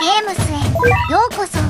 ゲームスへようこそ。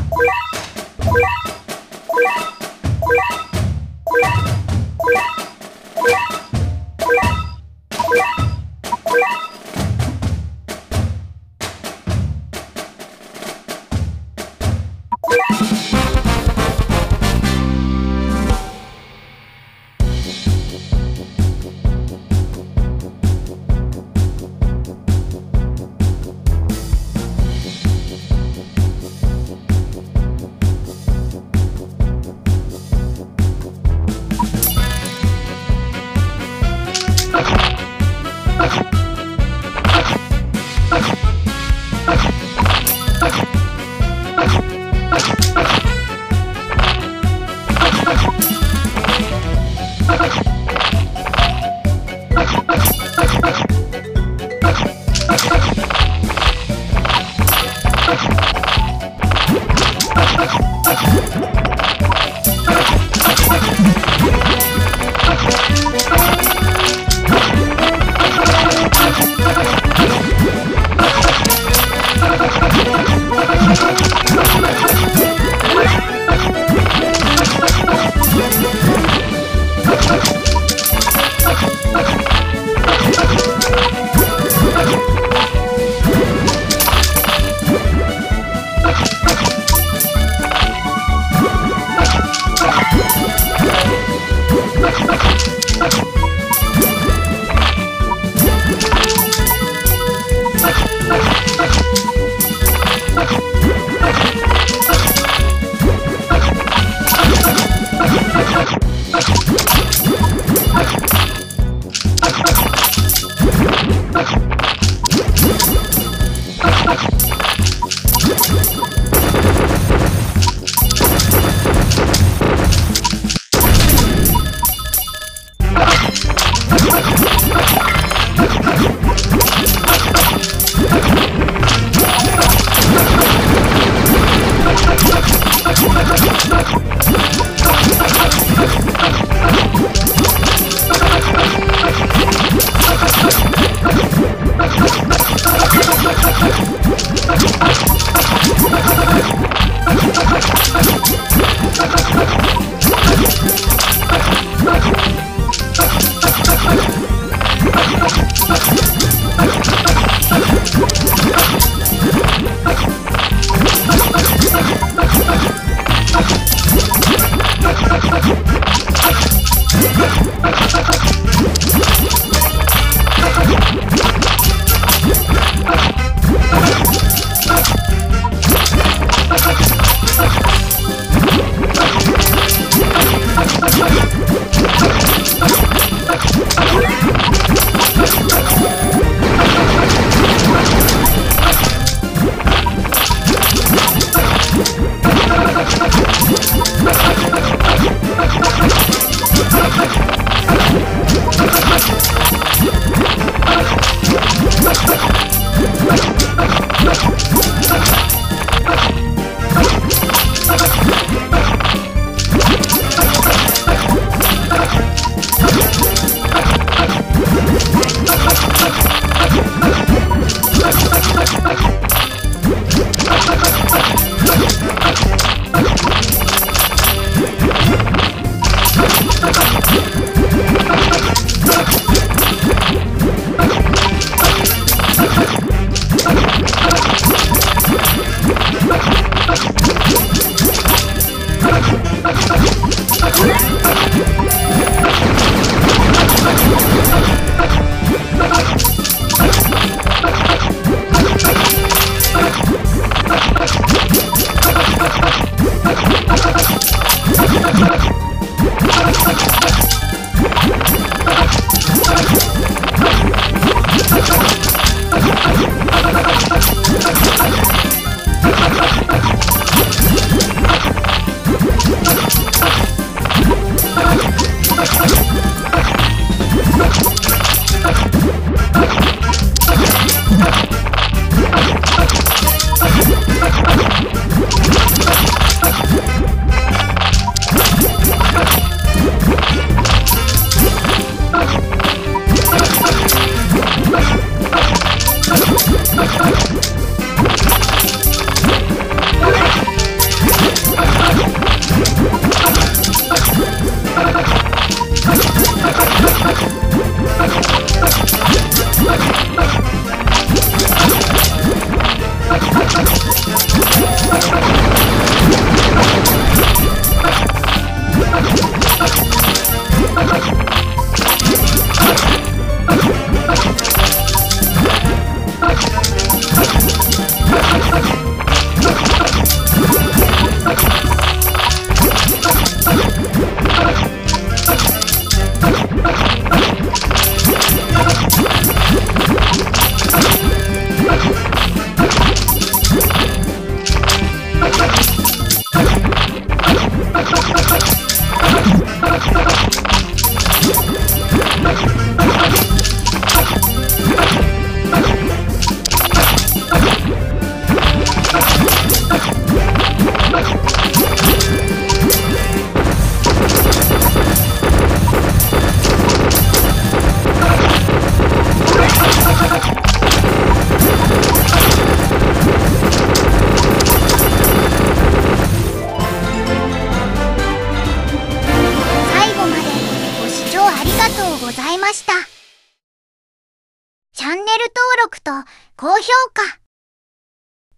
高評価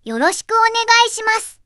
よろしくお願いします。